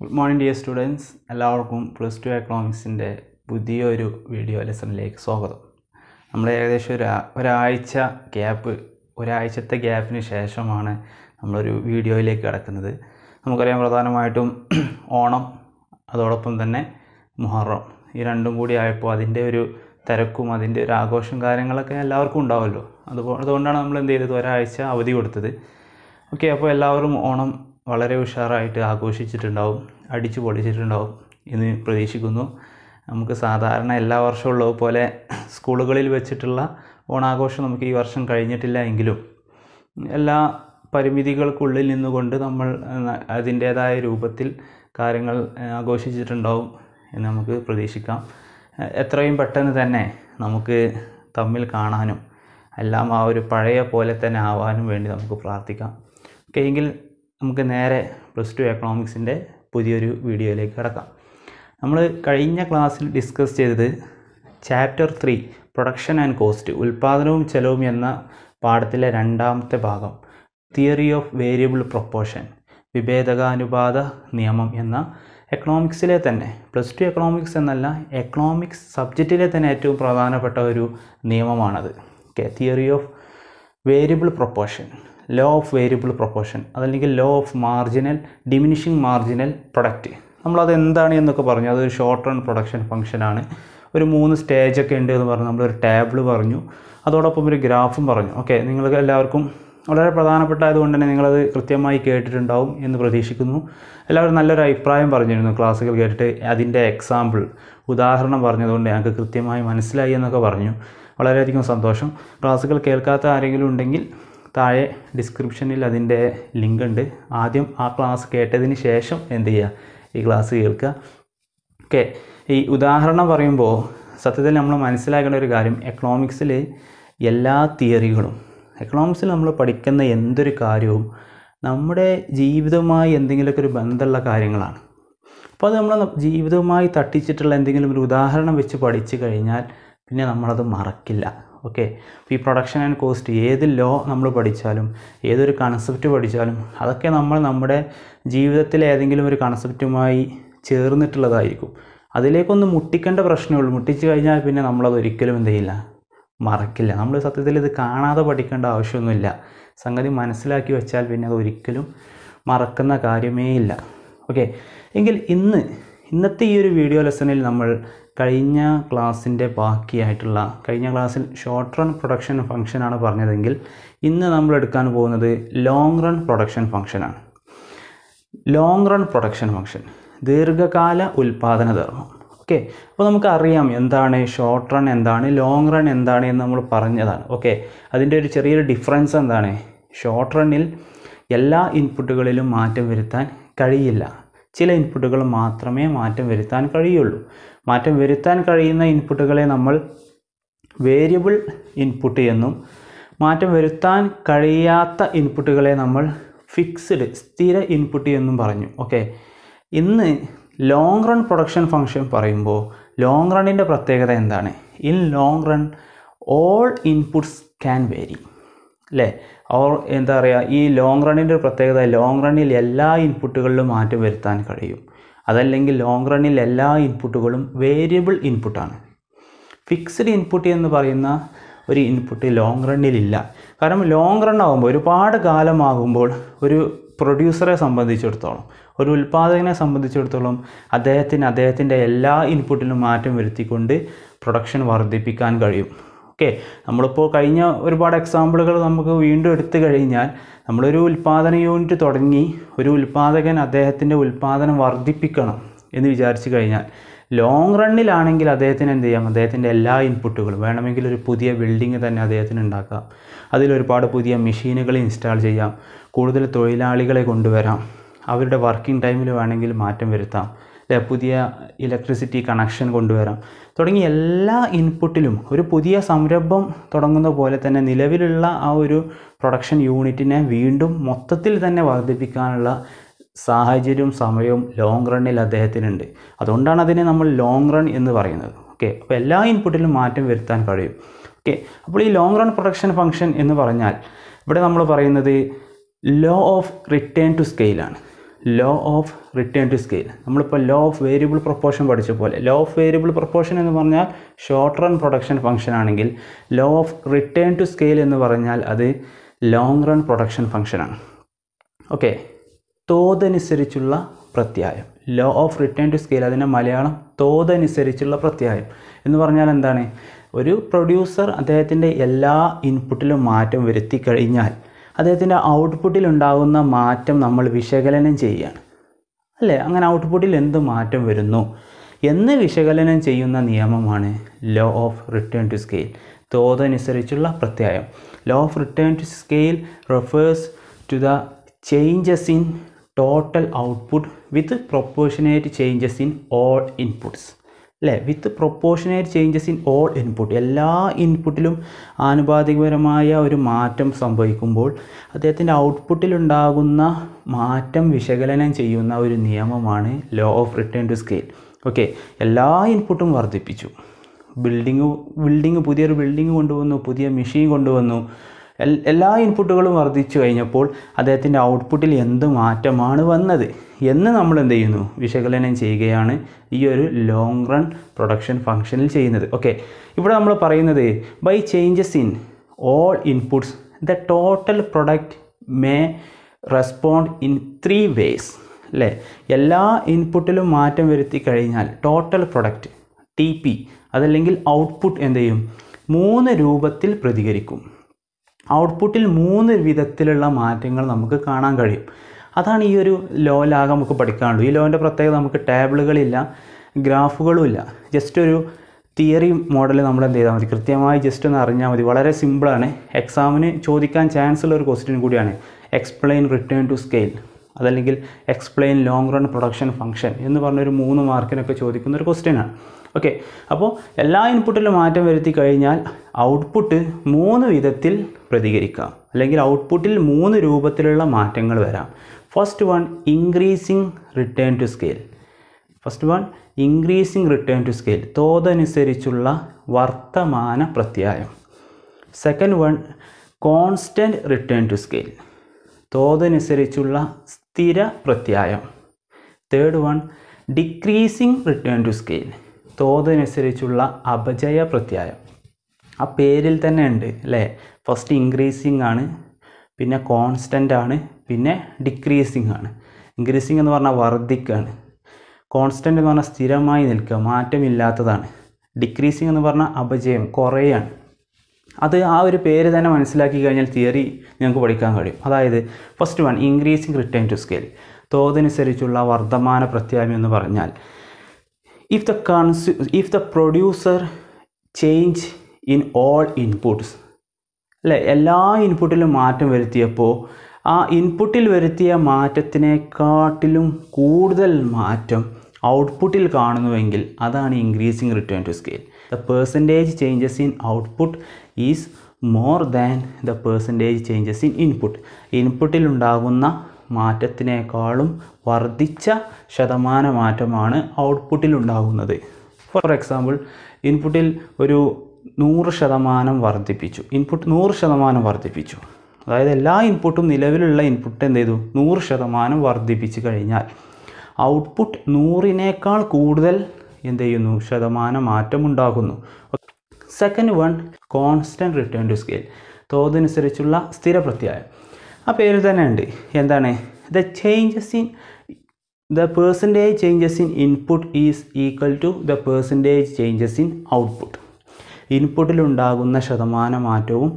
Good morning dear students, എല്ലാവർക്കും plus two എക്കണോമിക്സിൻ്റെ പുതിയൊരു വീഡിയോ ലെസണിലേക്ക് സ്വാഗതം. നമ്മൾ ഏകദേശം ഒരാഴ്ചത്തെ ഗ്യാപ്പിന് ശേഷമാണ് നമ്മളൊരു വീഡിയോയിലേക്ക് കിടക്കുന്നത്. നമുക്കറിയാം, പ്രധാനമായിട്ടും ഓണം, അതോടൊപ്പം തന്നെ മുഹറം, ഈ രണ്ടും കൂടി ആയപ്പോൾ അതിൻ്റെ ഒരു തിരക്കും അതിൻ്റെ ഒരു ആഘോഷം കാര്യങ്ങളൊക്കെ എല്ലാവർക്കും ഉണ്ടാവുമല്ലോ. അതുകൊണ്ടാണ് നമ്മൾ എന്ത് ചെയ്തത്, ഒരാഴ്ച അവധി കൊടുത്തത്. ഓക്കെ, അപ്പോൾ എല്ലാവരും ഓണം വളരെ ഉഷാറായിട്ട് ആഘോഷിച്ചിട്ടുണ്ടാവും, അടിച്ചു പൊളിച്ചിട്ടുണ്ടാവും എന്ന് പ്രതീക്ഷിക്കുന്നു. നമുക്ക് സാധാരണ എല്ലാ വർഷവും ഉള്ളത് പോലെ സ്കൂളുകളിൽ വെച്ചിട്ടുള്ള ഓണാഘോഷം നമുക്ക് ഈ വർഷം കഴിഞ്ഞിട്ടില്ല എങ്കിലും എല്ലാ പരിമിതികൾക്കുള്ളിൽ നിന്നുകൊണ്ട് നമ്മൾ അതിൻ്റേതായ രൂപത്തിൽ കാര്യങ്ങൾ ആഘോഷിച്ചിട്ടുണ്ടാവും എന്ന് നമുക്ക് പ്രതീക്ഷിക്കാം. എത്രയും പെട്ടെന്ന് തന്നെ നമുക്ക് തമ്മിൽ കാണാനും എല്ലാം ആ ഒരു പഴയ പോലെ തന്നെ ആവാനും വേണ്ടി നമുക്ക് പ്രാർത്ഥിക്കാം. ഓക്കെ, എങ്കിൽ നമുക്ക് നേരെ പ്ലസ് ടു എക്കണോമിക്സിൻ്റെ പുതിയൊരു വീഡിയോയിലേക്ക് കടക്കാം. നമ്മൾ കഴിഞ്ഞ ക്ലാസ്സിൽ ഡിസ്കസ് ചെയ്തത് Chapter 3 പ്രൊഡക്ഷൻ ആൻഡ് കോസ്റ്റ്, ഉൽപ്പാദനവും ചെലവും എന്ന പാഠത്തിലെ രണ്ടാമത്തെ ഭാഗം, തിയറി ഓഫ് വേരിയബിൾ പ്രൊപ്പോർഷൻ, വിഭേദകാനുപാത നിയമം എന്ന എക്കണോമിക്സിലെ തന്നെ, പ്ലസ് ടു എക്കണോമിക്സ് എന്നല്ല എക്കണോമിക്സ് സബ്ജക്റ്റിലെ തന്നെ ഏറ്റവും പ്രധാനപ്പെട്ട ഒരു നിയമമാണത്. Okay, theory of variable proportion, law of variable proportion, അതല്ലെങ്കിൽ law of marginal diminishing marginal product. നമ്മളത് എന്താണ് എന്നൊക്കെ പറഞ്ഞു. അതൊരു ഷോർട്ട് റൺ പ്രൊഡക്ഷൻ ഫംഗ്ഷനാണ്. ഒരു 3 സ്റ്റേജൊക്കെ ഉണ്ട് എന്ന് പറഞ്ഞു. നമ്മളൊരു ടേബിൾ പറഞ്ഞു, അതോടൊപ്പം ഒരു ഗ്രാഫും പറഞ്ഞു. ഓക്കെ, നിങ്ങൾക്ക് എല്ലാവർക്കും വളരെ പ്രധാനപ്പെട്ടതായതുകൊണ്ട് തന്നെ നിങ്ങളത് കൃത്യമായി കേട്ടിട്ടുണ്ടാവും എന്ന് പ്രതീക്ഷിക്കുന്നു. എല്ലാവരും നല്ലൊരു അഭിപ്രായം പറഞ്ഞിരുന്നു ക്ലാസ്സുകൾ കേട്ടിട്ട്. അതിൻ്റെ എക്സാമ്പിൾ, ഉദാഹരണം പറഞ്ഞതുകൊണ്ട് ഞങ്ങൾക്ക് കൃത്യമായി മനസ്സിലായി എന്നൊക്കെ പറഞ്ഞു. വളരെയധികം സന്തോഷം. ക്ലാസ്സുകൾ കേൾക്കാത്ത ആരെങ്കിലും ഉണ്ടെങ്കിൽ താഴെ ഡിസ്ക്രിപ്ഷനിൽ അതിൻ്റെ ലിങ്ക് ഉണ്ട്. ആദ്യം ആ ക്ലാസ് കേട്ടതിന് ശേഷം എന്ത് ചെയ്യുക, ഈ ക്ലാസ് കേൾക്കുക. ഓക്കെ, ഈ ഉദാഹരണം പറയുമ്പോൾ സത്യത്തിൽ നമ്മൾ മനസ്സിലാക്കേണ്ട ഒരു കാര്യം, എക്കണോമിക്സിൽ എല്ലാ തിയറികളും, എക്കണോമിക്സിൽ നമ്മൾ പഠിക്കുന്ന എന്തൊരു കാര്യവും നമ്മുടെ ജീവിതവുമായി എന്തെങ്കിലുമൊക്കെ ഒരു ബന്ധമുള്ള കാര്യങ്ങളാണ്. അപ്പോൾ അത് നമ്മൾ ജീവിതവുമായി തട്ടിച്ചിട്ടുള്ള എന്തെങ്കിലും ഒരു ഉദാഹരണം വെച്ച് പഠിച്ചു കഴിഞ്ഞാൽ പിന്നെ നമ്മളത് മറക്കില്ല. ഓക്കെ, ഈ പ്രൊഡക്ഷൻ ആൻഡ് കോസ്റ്റ് ഏത് ലോ നമ്മൾ പഠിച്ചാലും, ഏതൊരു കൺസെപ്റ്റ് പഠിച്ചാലും അതൊക്കെ നമ്മൾ നമ്മുടെ ജീവിതത്തിലെ ഏതെങ്കിലും ഒരു കൺസെപ്റ്റുമായി ചേർന്നിട്ടുള്ളതായിരിക്കും. അതിലേക്കൊന്ന് മുട്ടിക്കേണ്ട പ്രശ്നമേ ഉള്ളൂ. മുട്ടിച്ചു കഴിഞ്ഞാൽ പിന്നെ നമ്മളത് ഒരിക്കലും എന്ത് ചെയ്യില്ല, മറക്കില്ല. നമ്മൾ സത്യത്തിൽ ഇത് കാണാതെ പഠിക്കേണ്ട ആവശ്യമൊന്നുമില്ല. സംഗതി മനസ്സിലാക്കി വെച്ചാൽ പിന്നെ അത് ഒരിക്കലും മറക്കുന്ന കാര്യമേ ഇല്ല. ഓക്കെ, എങ്കിൽ ഇന്നത്തെ ഈ ഒരു വീഡിയോ ലെസണിൽ നമ്മൾ കഴിഞ്ഞ ക്ലാസ്സിൽ ഷോർട്ട് റൺ പ്രൊഡക്ഷൻ ഫംഗ്ഷനാണ് പറഞ്ഞതെങ്കിൽ ഇന്ന് നമ്മൾ എടുക്കാൻ പോകുന്നത് ലോങ് റൺ പ്രൊഡക്ഷൻ ഫംഗ്ഷനാണ്. ലോങ് റൺ പ്രൊഡക്ഷൻ ഫംഗ്ഷൻ, ദീർഘകാല ഉൽപ്പാദന ധർമ്മം. ഓക്കെ, അപ്പോൾ നമുക്കറിയാം എന്താണ് ഷോർട്ട് റൺ, എന്താണ് ലോങ് റൺ, എന്താണ് എന്ന് നമ്മൾ പറഞ്ഞതാണ്. ഓക്കെ, അതിൻ്റെ ഒരു ചെറിയൊരു ഡിഫറൻസ് എന്താണ്, ഷോർട്ട് റണ്ണിൽ എല്ലാ ഇൻപുട്ടുകളിലും മാറ്റം വരുത്താൻ കഴിയില്ല. ചില ഇൻപുട്ടുകൾ മാത്രമേ മാറ്റം വരുത്താൻ കഴിയുള്ളൂ. മാറ്റം വരുത്താൻ കഴിയുന്ന ഇൻപുട്ടുകളെ നമ്മൾ വേരിയബിൾ ഇൻപുട്ട് എന്നും മാറ്റം വരുത്താൻ കഴിയാത്ത ഇൻപുട്ടുകളെ നമ്മൾ ഫിക്സ്ഡ് സ്ഥിര ഇൻപുട്ട് എന്നും പറഞ്ഞു. ഓക്കെ, ഇന്ന് ലോങ് റൺ പ്രൊഡക്ഷൻ ഫംഗ്ഷൻ പറയുമ്പോൾ ലോങ് റണ്ണിൻ്റെ പ്രത്യേകത എന്താണ്, in long run all inputs can vary, അല്ലേ? എന്താ പറയുക, ഈ ലോങ് റണ്ണിൻ്റെ പ്രത്യേകത, ലോങ് റണ്ണിൽ എല്ലാ ഇൻപുട്ടുകളിലും മാറ്റം വരുത്താൻ കഴിയും. അതല്ലെങ്കിൽ ലോങ് റണ്ണിൽ എല്ലാ ഇൻപുട്ടുകളും വേരിയബിൾ ഇൻപുട്ടാണ്. ഫിക്സ്ഡ് ഇൻപുട്ട് എന്ന് പറയുന്ന ഒരു ഇൻപുട്ട് ലോങ് റണ്ണിലില്ല. കാരണം ലോങ് റണ്ണാകുമ്പോൾ, ഒരുപാട് കാലമാകുമ്പോൾ, ഒരു പ്രൊഡ്യൂസറെ സംബന്ധിച്ചിടത്തോളം, ഒരു ഉൽപ്പാദകനെ സംബന്ധിച്ചിടത്തോളം അദ്ദേഹത്തിൻ്റെ എല്ലാ ഇൻപുട്ടിലും മാറ്റം വരുത്തിക്കൊണ്ട് പ്രൊഡക്ഷൻ വർദ്ധിപ്പിക്കാൻ കഴിയും. ഓക്കെ, നമ്മളിപ്പോൾ കഴിഞ്ഞ ഒരുപാട് എക്സാമ്പിളുകൾ നമുക്ക് വീണ്ടും എടുത്തു കഴിഞ്ഞാൽ, നമ്മളൊരു ഉൽപ്പാദന യൂണിറ്റ് തുടങ്ങി ഒരു ഉൽപ്പാദകൻ അദ്ദേഹത്തിൻ്റെ ഉൽപ്പാദനം വർദ്ധിപ്പിക്കണം എന്ന് വിചാരിച്ചു കഴിഞ്ഞാൽ ലോങ് റണ്ണിലാണെങ്കിൽ അദ്ദേഹത്തിന് എന്ത് ചെയ്യാം, അദ്ദേഹത്തിൻ്റെ എല്ലാ ഇൻപുട്ടുകളും, വേണമെങ്കിൽ ഒരു പുതിയ ബിൽഡിംഗ് തന്നെ അദ്ദേഹത്തിന് ഉണ്ടാക്കാം, അതിലൊരുപാട് പുതിയ മെഷീനുകൾ ഇൻസ്റ്റാൾ ചെയ്യാം, കൂടുതൽ തൊഴിലാളികളെ കൊണ്ടുവരാം, അവരുടെ വർക്കിംഗ് ടൈമിൽ വേണമെങ്കിൽ മാറ്റം വരുത്താം, പുതിയ ഇലക്ട്രിസിറ്റി കണക്ഷൻ കൊണ്ടുവരാം തുടങ്ങി എല്ലാ ഇൻപുട്ടിലും ഒരു പുതിയ സംരംഭം തുടങ്ങുന്ന പോലെ തന്നെ നിലവിലുള്ള ആ ഒരു പ്രൊഡക്ഷൻ യൂണിറ്റിനെ വീണ്ടും മൊത്തത്തിൽ തന്നെ വർദ്ധിപ്പിക്കാനുള്ള സാഹചര്യവും സമയവും ലോങ് റണ്ണിൽ അദ്ദേഹത്തിനുണ്ട്. അതുകൊണ്ടാണ് അതിനെ നമ്മൾ ലോങ് റൺ എന്ന് പറയുന്നത്. ഓക്കെ, അപ്പോൾ എല്ലാ ഇൻപുട്ടിലും മാറ്റം വരുത്താൻ കഴിയും. ഓക്കെ, അപ്പോൾ ഈ ലോങ് റൺ പ്രൊഡക്ഷൻ ഫംഗ്ഷൻ എന്ന് പറഞ്ഞാൽ ഇവിടെ നമ്മൾ പറയുന്നത് ലോ ഓഫ് റിട്ടേൺ ടു സ്കെയിലാണ്. Law of return to scale. നമ്മളിപ്പോൾ ലോ ഓഫ് വേരിയബിൾ പ്രൊപ്പോർഷൻ പഠിച്ച പോലെ ലോ ഓഫ് വേരിയബിൾ പ്രൊപ്പോർഷൻ എന്ന് പറഞ്ഞാൽ ഷോർട്ട് റൺ പ്രൊഡക്ഷൻ ഫംഗ്ഷൻ ആണെങ്കിൽ law of return to scale എന്ന് പറഞ്ഞാൽ അത് ലോങ് റൺ പ്രൊഡക്ഷൻ ഫംഗ്ഷനാണ്. ഓക്കെ, തോതനുസരിച്ചുള്ള പ്രത്യായം, law of return to scale, അതിൻ്റെ മലയാളം തോതനുസരിച്ചുള്ള പ്രത്യായം എന്ന് പറഞ്ഞാൽ എന്താണ്? ഒരു പ്രൊഡ്യൂസർ അദ്ദേഹത്തിൻ്റെ എല്ലാ ഇൻപുട്ടിലും മാറ്റം വരുത്തി കഴിഞ്ഞാൽ അദ്ദേഹത്തിൻ്റെ ഔട്ട്പുട്ടിലുണ്ടാകുന്ന മാറ്റം നമ്മൾ വിശകലനം ചെയ്യുകയാണ്, അല്ലേ? അങ്ങനെ ഔട്ട്പുട്ടിൽ എന്ത് മാറ്റം വരുന്നു എന്ന് വിശകലനം ചെയ്യുന്ന നിയമമാണ് law of return to scale, തോതനുസരിച്ചുള്ള പ്രത്യായം. Law of return to scale refers to the changes in total output with proportionate changes in all inputs, അല്ലേ? With proportionate changes in all input, എല്ലാ ഇൻപുട്ടിലും ആനുപാതികപരമായ ഒരു മാറ്റം സംഭവിക്കുമ്പോൾ അദ്ദേഹത്തിൻ്റെ ഔട്ട്പുട്ടിലുണ്ടാകുന്ന മാറ്റം വിശകലനം ചെയ്യുന്ന ഒരു നിയമമാണ് law of return to scale. Okay, എല്ലാ ഇൻപുട്ടും വർദ്ധിപ്പിച്ചു, ബിൽഡിംഗ് പുതിയൊരു ബിൽഡിംഗ് കൊണ്ടുവന്നു, പുതിയ മെഷീൻ കൊണ്ടുവന്നു, എല്ലാ ഇൻപുട്ടുകളും വർദ്ധിച്ചു കഴിഞ്ഞപ്പോൾ അദ്ദേഹത്തിൻ്റെ ഔട്ട്പുട്ടിൽ എന്ത് മാറ്റമാണ് വന്നത് എന്ന് നമ്മൾ എന്ത് ചെയ്യുന്നു, വിശകലനം ചെയ്യുകയാണ് ഈ ഒരു ലോങ് റൺ പ്രൊഡക്ഷൻ ഫംഗ്ഷനിൽ ചെയ്യുന്നത്. ഓക്കെ, ഇവിടെ നമ്മൾ പറയുന്നത് by changes in all inputs the total product may respond in three ways, അല്ലേ? എല്ലാ ഇൻപുട്ടിലും മാറ്റം വരുത്തി കഴിഞ്ഞാൽ ടോട്ടൽ പ്രൊഡക്റ്റ് ടി പി അതല്ലെങ്കിൽ ഔട്ട്പുട്ട് എന്ത് ചെയ്യും, മൂന്ന് രൂപത്തിൽ പ്രതികരിക്കും. ഔട്ട്പുട്ടിൽ മൂന്ന് വിധത്തിലുള്ള മാറ്റങ്ങൾ നമുക്ക് കാണാൻ കഴിയും. അതാണ് ഈ ഒരു ലോലാകെ നമുക്ക് പഠിക്കാനുള്ളൂ. ഈ ലോൻ്റെ പ്രത്യേകത നമുക്ക് ടേബിളുകളില്ല, ഗ്രാഫുകളുമില്ല, ജസ്റ്റ് ഒരു തിയറി മോഡൽ നമ്മൾ എന്ത് ചെയ്താൽ മതി, കൃത്യമായി ജസ്റ്റ് ഒന്ന് അറിഞ്ഞാൽ മതി. വളരെ സിമ്പിളാണ്, എക്സാമിന് ചോദിക്കാൻ ചാൻസ് ഉള്ള ഒരു ക്വസ്റ്റ്യൻ കൂടിയാണ്. എക്സ്പ്ലെയിൻ റിട്ടേൺ ടു സ്കെയിൽ അതല്ലെങ്കിൽ explain long run production function എന്ന് പറഞ്ഞൊരു 3 മാർക്കിനൊക്കെ ചോദിക്കുന്ന ഒരു ക്വസ്റ്റ്യനാണ്. ഓക്കെ, അപ്പോൾ എല്ലാ ഇൻപുട്ടിലും മാറ്റം വരുത്തി കഴിഞ്ഞാൽ ഔട്ട്പുട്ട് 3 വിധത്തിൽ പ്രതികരിക്കാം അല്ലെങ്കിൽ ഔട്ട്പുട്ടിൽ 3 രൂപത്തിലുള്ള മാറ്റങ്ങൾ വരാം. First one increasing return to scale, തോതനുസരിച്ചുള്ള വർത്തമാന പ്രത്യായം. Second one constant return to scale, തോതനുസരിച്ചുള്ള സ്ഥിര പ്രത്യായം. Third one decreasing return to scale, തോതനുസരിച്ചുള്ള അപജയ പ്രത്യായം. ആ പേരിൽ തന്നെ ഉണ്ട്, അല്ലേ? ഫസ്റ്റ് ഇൻക്രീസിങ് ആണ്, പിന്നെ കോൺസ്റ്റൻ്റ് ആണ്, പിന്നെ ഡിക്രീസിങ് ആണ്. ഇൻക്രീസിങ് എന്ന് പറഞ്ഞാൽ വർദ്ധിക്കുകയാണ്, കോൺസ്റ്റൻ്റ് എന്ന് പറഞ്ഞാൽ സ്ഥിരമായി നിൽക്കുക, മാറ്റമില്ലാത്തതാണ്, ഡിക്രീസിങ് എന്ന് പറഞ്ഞാൽ അപജയം, കുറയാണ്. അത് ആ ഒരു പേര് തന്നെ മനസ്സിലാക്കി കഴിഞ്ഞാൽ തിയറി നിങ്ങൾക്ക് പഠിക്കാൻ കഴിയും. അതായത് first one increasing return to scale തോതനുസരിച്ചുള്ള വർദ്ധമാന പ്രത്യായം എന്ന് പറഞ്ഞാൽ if the producer change in all inputs, അല്ലേ? എല്ലാ ഇൻപുട്ടിലും മാറ്റം വരുത്തിയപ്പോൾ ആ ഇൻപുട്ടിൽ വരുത്തിയ മാറ്റത്തിനെക്കാട്ടിലും കൂടുതൽ മാറ്റം ഔട്ട്പുട്ടിൽ കാണുന്നുവെങ്കിൽ അതാണ് increasing return to scale. The percentage changes in output is more than the percentage changes in input, ഇൻപുട്ടിലുണ്ടാകുന്ന മാറ്റത്തിനേക്കാളും വർദ്ധിച്ച ശതമാന മാറ്റമാണ് ഔട്ട്പുട്ടിലുണ്ടാകുന്നത്. ഫോർ എക്സാമ്പിൾ, ഇൻപുട്ടിൽ ഒരു 100% വർദ്ധിപ്പിച്ചു, ഇൻപുട്ട് 100% വർദ്ധിപ്പിച്ചു, അതായത് എല്ലാ ഇൻപുട്ടും നിലവിലുള്ള ഇൻപുട്ട് എന്ത് ചെയ്തു, 100% വർദ്ധിപ്പിച്ചു കഴിഞ്ഞാൽ ഔട്ട്പുട്ട് 100നേക്കാൾ കൂടുതൽ എന്ത് ചെയ്യുന്നു, ശതമാന മാറ്റം ഉണ്ടാകുന്നു. Second one constant return to scale തോതനുസരിച്ചുള്ള സ്ഥിര പ്രത്യായം. ആ പേര് തന്നെ ഉണ്ട്, എന്താണ്? The changes in the percentage changes in input is equal to the percentage changes in output, ഇൻപുട്ടിലുണ്ടാകുന്ന ശതമാന മാറ്റവും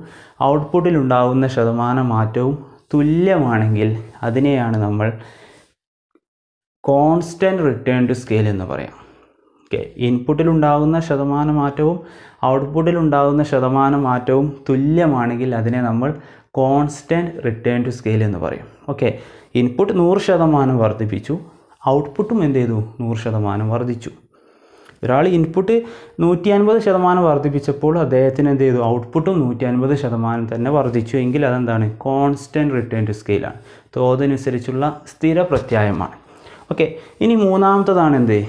ഔട്ട്പുട്ടിലുണ്ടാകുന്ന ശതമാന മാറ്റവും തുല്യമാണെങ്കിൽ അതിനെയാണ് നമ്മൾ കോൺസ്റ്റൻറ്റ് റിട്ടേൺ ടു സ്കെയിൽ എന്ന് പറയാം. ഓക്കെ, ഇൻപുട്ടിലുണ്ടാകുന്ന ശതമാന മാറ്റവും ഔട്ട്പുട്ടിലുണ്ടാകുന്ന ശതമാന മാറ്റവും തുല്യമാണെങ്കിൽ അതിനെ നമ്മൾ കോൺസ്റ്റൻറ്റ് റിട്ടേൺ ടു സ്കെയിൽ എന്ന് പറയും. ഓക്കെ, ഇൻപുട്ട് 100% വർദ്ധിപ്പിച്ചു, ഔട്ട്പുട്ടും എന്ത് ചെയ്തു, 100% വർദ്ധിച്ചു. ഒരാൾ ഇൻപുട്ട് 150% വർദ്ധിപ്പിച്ചപ്പോൾ അദ്ദേഹത്തിന് എന്ത് ചെയ്തു, ഔട്ട്പുട്ടും 150% തന്നെ വർദ്ധിച്ചു എങ്കിൽ അതെന്താണ്, കോൺസ്റ്റൻറ്റ് റിട്ടേൺ ടു സ്കെയിലാണ്, തോതനുസരിച്ചുള്ള സ്ഥിര പ്രത്യായമാണ്. ഓക്കെ, ഇനി മൂന്നാമത്തേതാണ് എന്ത്,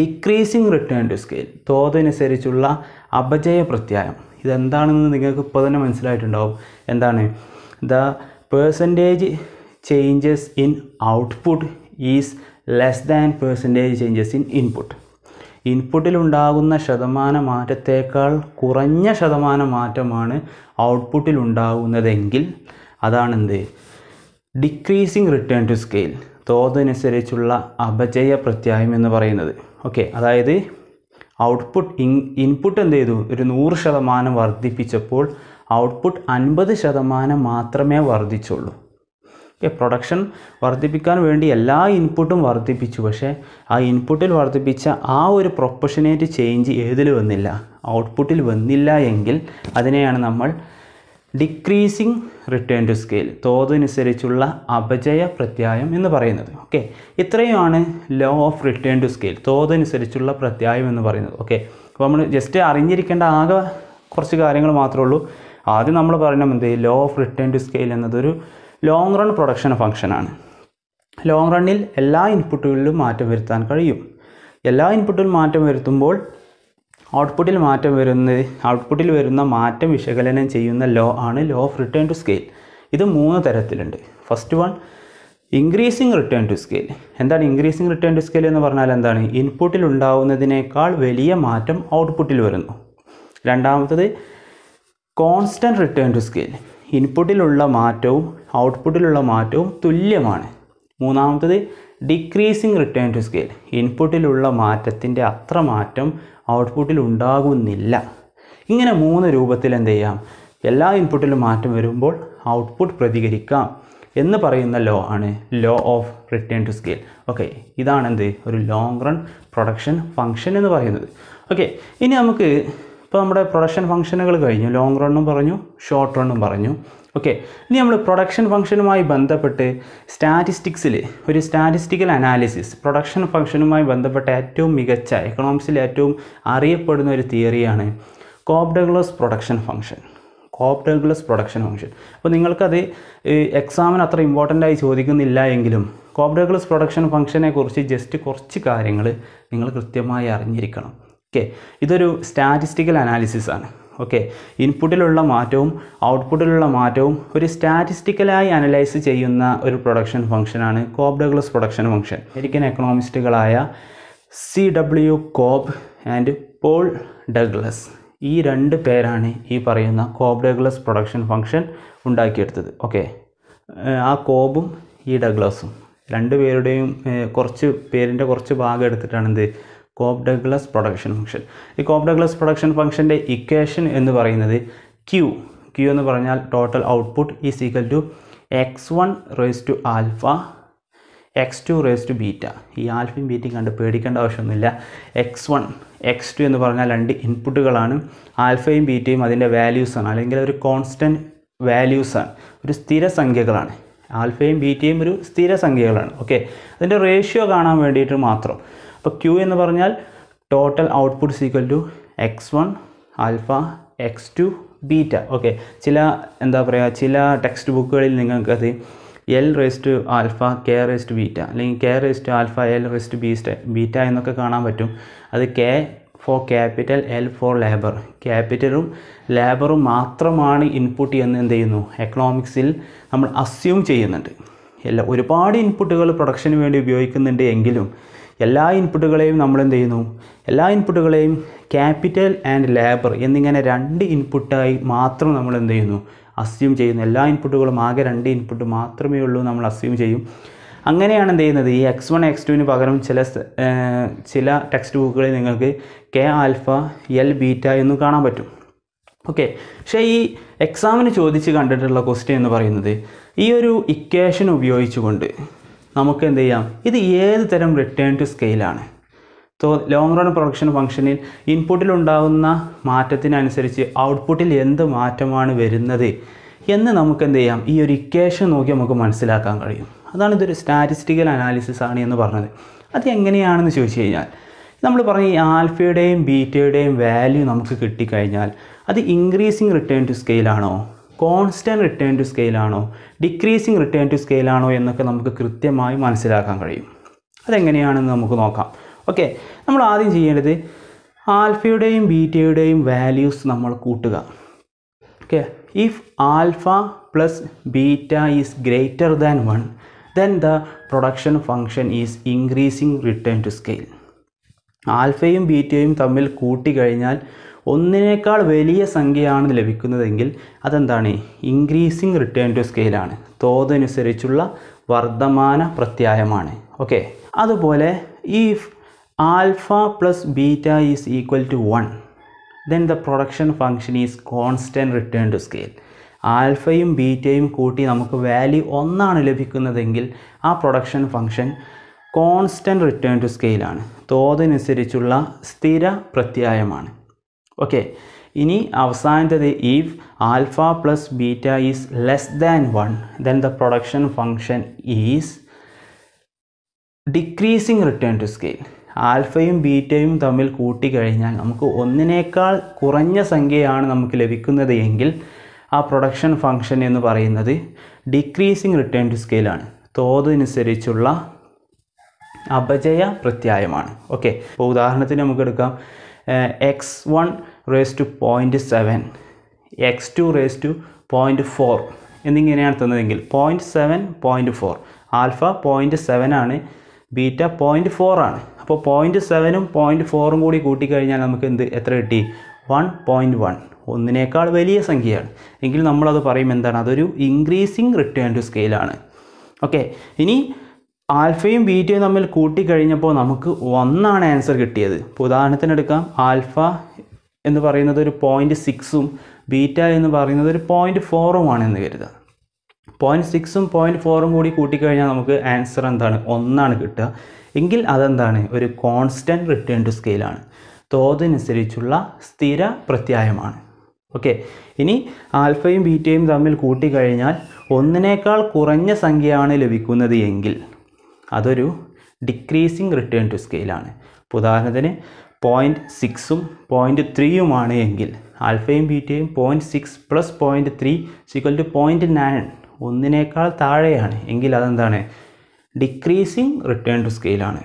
ഡിക്രീസിങ് റിട്ടേൺ ടു സ്കെയിൽ തോതനുസരിച്ചുള്ള അപജയ പ്രത്യായം. ഇതെന്താണെന്ന് നിങ്ങൾക്ക് ഇപ്പോൾ തന്നെ മനസ്സിലായിട്ടുണ്ടാവും. എന്താണ്? The percentage changes in output is less than percentage changes in input. ഇൻപുട്ടിൽ ഉണ്ടാകുന്ന ശതമാന മാറ്റത്തേക്കാൾ കുറഞ്ഞ ശതമാന മാറ്റമാണ് ഔട്ട്പുട്ടിൽ ഉണ്ടാകുന്നതെങ്കിൽ അതാണെന്ത്, ഡിക്രീസിങ് റിട്ടേൺ ടു സ്കെയിൽ, തോതനുസരിച്ചുള്ള അപജയ പ്രത്യായം എന്ന് പറയുന്നത്. ഓക്കെ, അതായത് ഔട്ട്പുട്ട് ഇൻപുട്ട് എന്ത് ചെയ്തു, ഒരു 100% വർദ്ധിപ്പിച്ചപ്പോൾ ഔട്ട്പുട്ട് 50% മാത്രമേ വർദ്ധിച്ചുള്ളൂ. ഓക്കെ, പ്രൊഡക്ഷൻ വർദ്ധിപ്പിക്കാൻ വേണ്ടി എല്ലാ ഇൻപുട്ടും വർദ്ധിപ്പിച്ചു, പക്ഷേ ആ ഇൻപുട്ടിൽ വർദ്ധിപ്പിച്ച ആ ഒരു പ്രൊപ്പഷനേറ്റ് ചേഞ്ച് ഏതിൽ വന്നില്ല, ഔട്ട്പുട്ടിൽ വന്നില്ല എങ്കിൽ അതിനെയാണ് നമ്മൾ ഡിക്രീസിങ് റിട്ടേൺ ടു സ്കെയിൽ, തോതനുസരിച്ചുള്ള അപജയ പ്രത്യായം എന്ന് പറയുന്നത്. ഓക്കെ, ഇത്രയുമാണ് law of return to scale, തോതനുസരിച്ചുള്ള പ്രത്യായം എന്ന് പറയുന്നത്. ഓക്കെ, അപ്പോൾ നമ്മൾ ജസ്റ്റ് അറിഞ്ഞിരിക്കേണ്ട ആകെ കുറച്ച് കാര്യങ്ങൾ മാത്രമേ ഉള്ളൂ. ആദ്യം നമ്മൾ പറയണം എന്ത്, law of return to scale എന്നതൊരു ലോങ് റൺ പ്രൊഡക്ഷൻ ഫംഗ്ഷനാണ്. ലോങ് റണ്ണിൽ എല്ലാ ഇൻപുട്ടുകളിലും മാറ്റം വരുത്താൻ കഴിയും. എല്ലാ ഇൻപുട്ടിലും മാറ്റം വരുത്തുമ്പോൾ ഔട്ട്പുട്ടിൽ വരുന്ന മാറ്റം വിശകലനം ചെയ്യുന്ന ലോ ആണ് law of return to scale. ഇത് 3 തരത്തിലുണ്ട്. First one, increasing return to scale. എന്താണ് ഇൻക്രീസിങ് റിട്ടേൺ ടു സ്കെയിൽ എന്ന് പറഞ്ഞാൽ എന്താണ്, ഇൻപുട്ടിൽ ഉണ്ടാവുന്നതിനേക്കാൾ വലിയ മാറ്റം ഔട്ട്പുട്ടിൽ വരുന്നു. രണ്ടാമത്തത് കോൺസ്റ്റൻറ്റ് റിട്ടേൺ ടു സ്കെയിൽ, ഇൻപുട്ടിലുള്ള മാറ്റവും ഔട്ട്പുട്ടിലുള്ള മാറ്റവും തുല്യമാണ്. മൂന്നാമത്തേത് ഡിക്രീസിങ് റിട്ടേൺ ടു സ്കെയിൽ, ഇൻപുട്ടിലുള്ള മാറ്റത്തിൻ്റെ അത്ര മാറ്റം ഔട്ട്പുട്ടിൽ ഉണ്ടാകുന്നില്ല. ഇങ്ങനെ 3 രൂപത്തിൽ എന്ത് ചെയ്യാം, എല്ലാ ഇൻപുട്ടിലും മാറ്റം വരുമ്പോൾ ഔട്ട്പുട്ട് പ്രതികരിക്കാം എന്ന് പറയുന്ന ലോ ആണ് law of return to scale. Okay, ഇതാണെന്ത്, ഒരു ലോങ് റൺ പ്രൊഡക്ഷൻ ഫംഗ്ഷൻ എന്ന് പറയുന്നത്. ഓക്കെ, ഇനി നമുക്ക് ഇപ്പോൾ നമ്മുടെ പ്രൊഡക്ഷൻ ഫംഗ്ഷനുകൾ കഴിഞ്ഞു, ലോങ് റണ്ണും പറഞ്ഞു ഷോർട്ട് റണ്ണും പറഞ്ഞു. ഓക്കെ, ഇനി നമ്മൾ പ്രൊഡക്ഷൻ ഫംഗ്ഷനുമായി ബന്ധപ്പെട്ട് സ്റ്റാറ്റിസ്റ്റിക്സിൽ ഒരു സ്റ്റാറ്റിസ്റ്റിക്കൽ അനാലിസിസ്, പ്രൊഡക്ഷൻ ഫംഗ്ഷനുമായി ബന്ധപ്പെട്ട ഏറ്റവും മികച്ച എക്കണോമിക്സിൽ ഏറ്റവും അറിയപ്പെടുന്ന ഒരു തിയറിയാണ് Cobb Douglas production function, Cobb Douglas production function. അപ്പോൾ നിങ്ങൾക്കത് എക്സാമിന് അത്ര ഇമ്പോർട്ടൻ്റ് ആയി ചോദിക്കുന്നില്ല എങ്കിലും കോബ്-ഡഗ്ലസ് പ്രൊഡക്ഷൻ ഫംഗ്ഷനെക്കുറിച്ച് ജസ്റ്റ് കുറച്ച് കാര്യങ്ങൾ നിങ്ങൾ കൃത്യമായി അറിഞ്ഞിരിക്കണം. ഓക്കെ, ഇതൊരു സ്റ്റാറ്റിസ്റ്റിക്കൽ അനാലിസിസാണ്. ഓക്കെ, ഇൻപുട്ടിലുള്ള മാറ്റവും ഔട്ട്പുട്ടിലുള്ള മാറ്റവും ഒരു സ്റ്റാറ്റിസ്റ്റിക്കലായി അനലൈസ് ചെയ്യുന്ന ഒരു പ്രൊഡക്ഷൻ ഫംഗ്ഷനാണ് കോബ്-ഡഗ്ലസ് പ്രൊഡക്ഷൻ ഫംഗ്ഷൻ. അമേരിക്കൻ എക്കണോമിസ്റ്റുകളായ C.W. Cobb and Paul Douglas, ഈ 2 പേരാണ് ഈ പറയുന്ന കോബ്-ഡഗ്ലസ് പ്രൊഡക്ഷൻ ഫംഗ്ഷൻ ഉണ്ടാക്കിയെടുത്തത്. ഓക്കെ, ആ കോബും ഈ ഡഗ്ലസും 2 പേരുടെയും കുറച്ച് ഭാഗം എടുത്തിട്ടാണ് എന്ത് കോബ്-ഡഗ്ലസ് പ്രൊഡക്ഷൻ ഫംഗ്ഷൻ. ഈ കോബ്-ഡഗ്ലസ് പ്രൊഡക്ഷൻ ഫംഗ്ഷൻ്റെ ഇക്വേഷൻ എന്ന് പറയുന്നത് ക്യു എന്ന് പറഞ്ഞാൽ total output is equal to x1 raise to alpha, x2 raise to beta. ഈ ആൽഫയും ബീറ്റയും കണ്ട് പേടിക്കേണ്ട ആവശ്യമൊന്നുമില്ല. x1 x2 എന്ന് പറഞ്ഞാൽ 2 ഇൻപുട്ടുകളാണ്, ആൽഫയും ബീറ്റയും അതിൻ്റെ വാല്യൂസാണ്, അല്ലെങ്കിൽ ഒരു കോൺസ്റ്റൻറ്റ് വാല്യൂസാണ്, ഒരു സ്ഥിരസംഖ്യകളാണ്. ആൽഫയും ബീറ്റയും ഒരു സ്ഥിരസംഖ്യകളാണ്. ഓക്കെ, അതിൻ്റെ റേഷ്യോ കാണാൻ വേണ്ടിയിട്ട് മാത്രം. അപ്പോൾ ക്യു എന്ന് പറഞ്ഞാൽ total output equal to x1 alpha x2 beta. Okay, ചില ടെക്സ്റ്റ് ബുക്കുകളിൽ നിങ്ങൾക്കത് L raise to alpha K raise to beta അല്ലെങ്കിൽ K raise to alpha L raise to beta എന്നൊക്കെ കാണാൻ പറ്റും. അത് K for capital L for labour, ക്യാപിറ്റലും ലേബറും മാത്രമാണ് ഇൻപുട്ട് എന്ന് എന്ത് ചെയ്യുന്നു, എക്കണോമിക്സിൽ നമ്മൾ അസ്യൂം ചെയ്യുന്നുണ്ട്. ഒരുപാട് ഇൻപുട്ടുകൾ പ്രൊഡക്ഷന് വേണ്ടി ഉപയോഗിക്കുന്നുണ്ട് എങ്കിലും എല്ലാ ഇൻപുട്ടുകളെയും നമ്മൾ എന്ത് ചെയ്യുന്നു, ക്യാപിറ്റൽ ആൻഡ് ലേബർ എന്നിങ്ങനെ 2 ഇൻപുട്ടായി മാത്രം നമ്മൾ എന്ത് ചെയ്യുന്നു, അസ്യൂം ചെയ്യുന്നു. എല്ലാ ഇൻപുട്ടുകളും ആകെ 2 ഇൻപുട്ട് മാത്രമേ ഉള്ളൂ നമ്മൾ അസ്യൂം ചെയ്യും. അങ്ങനെയാണ് എന്ത് ചെയ്യുന്നത്, ഈ x1 x2 പകരം ചില ടെക്സ്റ്റ് ബുക്കുകളിൽ നിങ്ങൾക്ക് K ആൽഫ L ബീറ്റ എന്ന് കാണാൻ പറ്റും. ഓക്കെ, പക്ഷേ ഈ എക്സാമിന് ചോദിച്ച് കണ്ടിട്ടുള്ള ക്വസ്റ്റ്യൻ എന്ന് പറയുന്നത് ഈ ഒരു ഇക്വേഷൻ ഉപയോഗിച്ചുകൊണ്ട് നമുക്ക് എന്ത് ചെയ്യാം, ഇത് ഏത് തരം റിട്ടേൺ ടു സ്കെയിലാണ്, ലോങ് റൺ പ്രൊഡക്ഷൻ ഫംഗ്ഷനിൽ ഇൻപുട്ടിലുണ്ടാകുന്ന മാറ്റത്തിനനുസരിച്ച് ഔട്ട്പുട്ടിൽ എന്ത് മാറ്റമാണ് വരുന്നത് എന്ന് നമുക്ക് എന്ത് ചെയ്യാം, ഈ ഒരു ഇക്വേഷൻ നോക്കി നമുക്ക് മനസ്സിലാക്കാൻ കഴിയും. അതാണ് ഇതൊരു സ്റ്റാറ്റിസ്റ്റിക്കൽ അനാലിസിസ് ആണ് എന്ന് പറഞ്ഞത്. അത് എങ്ങനെയാണെന്ന് ചോദിച്ചു കഴിഞ്ഞാൽ, നമ്മൾ പറഞ്ഞ ഈ ആൽഫയുടെയും ബീറ്റയുടെയും വാല്യൂ നമുക്ക് കിട്ടിക്കഴിഞ്ഞാൽ അത് ഇൻക്രീസിങ് റിട്ടേൺ ടു സ്കെയിലാണോ, കോൺസ്റ്റൻറ്റ് റിട്ടേൺ ടു സ്കെയിലാണോ, ഡിക്രീസിങ് റിട്ടേൺ ടു സ്കെയിലാണോ എന്നൊക്കെ നമുക്ക് കൃത്യമായി മനസ്സിലാക്കാൻ കഴിയും. അതെങ്ങനെയാണെന്ന് നമുക്ക് നോക്കാം. ഓക്കെ, നമ്മൾ ആദ്യം ചെയ്യേണ്ടത് ആൽഫയുടെയും ബീറ്റയുടെയും വാല്യൂസ് നമ്മൾ കൂട്ടുക. Okay, if alpha plus beta is greater than 1, then the production function is increasing return to scale. ആൽഫയും ബീറ്റയും തമ്മിൽ കൂട്ടി കഴിഞ്ഞാൽ ഒന്നിനേക്കാൾ വലിയ സംഖ്യയാണ് ലഭിക്കുന്നതെങ്കിൽ അതെന്താണ്? ഇൻക്രീസിങ് റിട്ടേൺ ടു സ്കെയിലാണ്, തോതനുസരിച്ചുള്ള വർദ്ധമാന പ്രത്യയമാണ്. ഓക്കെ, അതുപോലെ if alpha plus beta is equal to 1, then the production function is constant return to scale. ആൽഫയും ബീറ്റയും കൂട്ടി നമുക്ക് വാല്യൂ 1 ലഭിക്കുന്നതെങ്കിൽ ആ production function constant return to സ്കെയിലാണ്, തോതനുസരിച്ചുള്ള സ്ഥിര പ്രത്യയമാണ്. ഓക്കെ, ഇനി അവസാനത്തത് if alpha plus beta is less than 1, then the production function is decreasing return to scale. ആൽഫയും ബീറ്റയും തമ്മിൽ കൂട്ടിക്കഴിഞ്ഞാൽ നമുക്ക് ഒന്നിനേക്കാൾ കുറഞ്ഞ സംഖ്യയാണ് നമുക്ക് ലഭിക്കുന്നത് എങ്കിൽ ആ പ്രൊഡക്ഷൻ ഫംഗ്ഷൻ എന്ന് പറയുന്നത് ഡിക്രീസിങ് റിട്ടേൺ ടു സ്കെയിലാണ്, തോതനുസരിച്ചുള്ള അപജയ പ്രത്യയമാണ്. ഓക്കെ, ഇപ്പോൾ ഉദാഹരണത്തിന് നമുക്കെടുക്കാം x1 raise to 0.7, x2 raise to 0.4 എന്നിങ്ങനെയാണ് തന്നതെങ്കിൽ 0.7, 0.4, ആൽഫ 0.7 ആണ്, ബീറ്റ 0.4 ആണ്. അപ്പോൾ 0.7ഉം 0.4ഉം കൂടി കൂട്ടിക്കഴിഞ്ഞാൽ നമുക്ക് എത്ര കിട്ടി? 1.1. ഒന്നിനേക്കാൾ വലിയ സംഖ്യയാണ് എങ്കിൽ നമ്മളത് പറയും എന്താണ്? അതൊരു ഇൻക്രീസിങ് റിട്ടേൺ ടു സ്കെയിലാണ്. ഓക്കെ, ഇനി ആൽഫയും ബീറ്റയും തമ്മിൽ കൂട്ടിക്കഴിഞ്ഞപ്പോൾ നമുക്ക് 1 ആൻസർ കിട്ടിയത്. ഇപ്പോൾ ഉദാഹരണത്തിന് എടുക്കാം, ആൽഫ എന്ന് പറയുന്നത് ഒരു 0.6ഉം ബീറ്റ എന്ന് പറയുന്നത് ഒരു 0.4ഉമാണ് എന്ന് കരുതാം. 0.6ഉം 0.4ഉം കൂടി കൂട്ടിക്കഴിഞ്ഞാൽ നമുക്ക് ആൻസർ എന്താണ്? 1 കിട്ടുക. എങ്കിൽ അതെന്താണ്? ഒരു കോൺസ്റ്റൻറ്റ് റിട്ടേൺ ടു സ്കെയിലാണ്, തോതനുസരിച്ചുള്ള സ്ഥിര പ്രത്യയമാണ്. ഓക്കെ, ഇനി ആൽഫയും ബീറ്റയും തമ്മിൽ കൂട്ടിക്കഴിഞ്ഞാൽ ഒന്നിനേക്കാൾ കുറഞ്ഞ സംഖ്യയാണ് ലഭിക്കുന്നത് എങ്കിൽ അതൊരു ഡിക്രീസിങ് റിട്ടേൺ ടു സ്കെയിലാണ്. ഉദാഹരണത്തിന് 0.6ഉം 0.3ഉമാണ് എങ്കിൽ ആൽഫയും ബീറ്റയും 0.6 + 0.3 = 0.9, ഒന്നിനേക്കാൾ താഴെയാണ് എങ്കിൽ അതെന്താണ്? ഡിക്രീസിങ് റിട്ടേൺ ടു സ്കെയിലാണ്.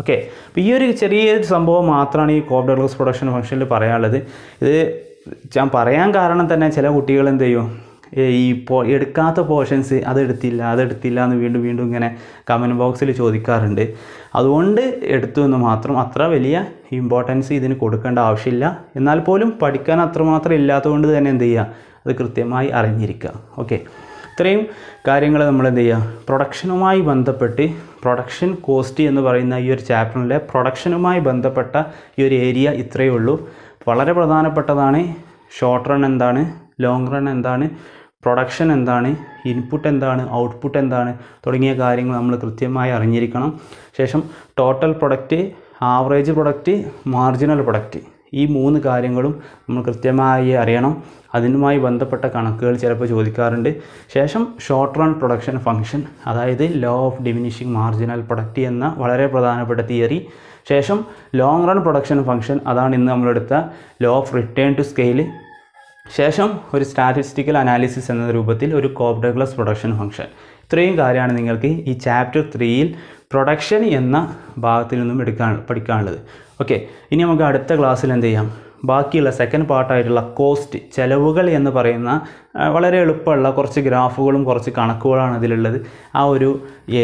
ഓക്കെ, അപ്പോൾ ഈ ഒരു ചെറിയൊരു സംഭവം മാത്രമാണ് ഈ കോബ് ഡഗ്ലസ് പ്രൊഡക്ഷൻ ഫംഗ്ഷനിൽ പറയാനുള്ളത്. ഇത് ഞാൻ പറയാൻ കാരണം തന്നെ ചില കുട്ടികൾ എന്ത് ചെയ്യും, ഈ എടുക്കാത്ത പോർഷൻസ് അതെടുത്തില്ല എന്ന് വീണ്ടും ഇങ്ങനെ കമൻറ്റ് ബോക്സിൽ ചോദിക്കാറുണ്ട്. അതുകൊണ്ട് എടുത്തു എന്ന് മാത്രം, അത്ര വലിയ ഇമ്പോർട്ടൻസ് ഇതിന് കൊടുക്കേണ്ട ആവശ്യമില്ല. എന്നാൽ പോലും പഠിക്കാൻ അത്രമാത്രം ഇല്ലാത്തതുകൊണ്ട് തന്നെ എന്ത് ചെയ്യുക, അത് കൃത്യമായി അറിഞ്ഞിരിക്കുക. ഓക്കെ, ഇത്രയും കാര്യങ്ങൾ നമ്മൾ എന്ത് ചെയ്യുക, പ്രൊഡക്ഷനുമായി ബന്ധപ്പെട്ട് പ്രൊഡക്ഷൻ കോസ്റ്റ് എന്ന് പറയുന്ന ഈ ഒരു ചാപ്റ്ററിലെ പ്രൊഡക്ഷനുമായി ബന്ധപ്പെട്ട ഈ ഒരു ഏരിയ ഇത്രയേ ഉള്ളൂ. വളരെ പ്രധാനപ്പെട്ടതാണ്. ഷോർട്ട് റൺ എന്താണ്, ലോങ് റൺ എന്താണ്, പ്രൊഡക്ഷൻ എന്താണ്, ഇൻപുട്ട് എന്താണ്, ഔട്ട്പുട്ട് എന്താണ് തുടങ്ങിയ കാര്യങ്ങൾ നമ്മൾ കൃത്യമായി അറിഞ്ഞിരിക്കണം. ശേഷം total product, average product, marginal product, ഈ 3 കാര്യങ്ങളും നമ്മൾ കൃത്യമായി അറിയണം. അതിനുമായി ബന്ധപ്പെട്ട കണക്കുകൾ ചിലപ്പോൾ ചോദിക്കാറുണ്ട്. ശേഷം ഷോർട്ട് റൺ പ്രൊഡക്ഷൻ ഫംഗ്ഷൻ, അതായത് law of diminishing marginal product എന്ന വളരെ പ്രധാനപ്പെട്ട തിയറി. ശേഷം ലോങ് റൺ പ്രൊഡക്ഷൻ ഫംഗ്ഷൻ, അതാണ് ഇന്ന് നമ്മളെടുത്ത law of return to scale. ശേഷം ഒരു സ്റ്റാറ്റിസ്റ്റിക്കൽ അനാലിസിസ് എന്ന രൂപത്തിൽ ഒരു കോബ് ഡഗ്ലസ് പ്രൊഡക്ഷൻ ഫംഗ്ഷൻ. ഇത്രയും കാര്യമാണ് നിങ്ങൾക്ക് ഈ ചാപ്റ്റർ 3-ൽ പ്രൊഡക്ഷൻ എന്ന ഭാഗത്തിൽ നിന്നും പഠിക്കാനുള്ളത്. ഓക്കെ, ഇനി നമുക്ക് അടുത്ത ക്ലാസ്സിൽ എന്ത് ചെയ്യാം, ബാക്കിയുള്ള സെക്കൻഡ് പാർട്ടായിട്ടുള്ള കോസ്റ്റ്, ചെലവുകൾ എന്ന് പറയുന്ന വളരെ എളുപ്പമുള്ള കുറച്ച് ഗ്രാഫുകളും കുറച്ച് കണക്കുകളാണ് അതിലുള്ളത്. ആ ഒരു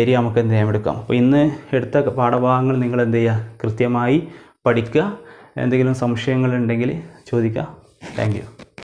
ഏരിയ നമുക്ക് എന്ത് ചെയ്യാൻ എടുക്കാം. അപ്പോൾ ഇന്ന് എടുത്ത പാഠഭാഗങ്ങൾ നിങ്ങൾ എന്ത് ചെയ്യുക, കൃത്യമായി പഠിക്കുക. എന്തെങ്കിലും സംശയങ്ങളുണ്ടെങ്കിൽ ചോദിക്കുക. Thank U.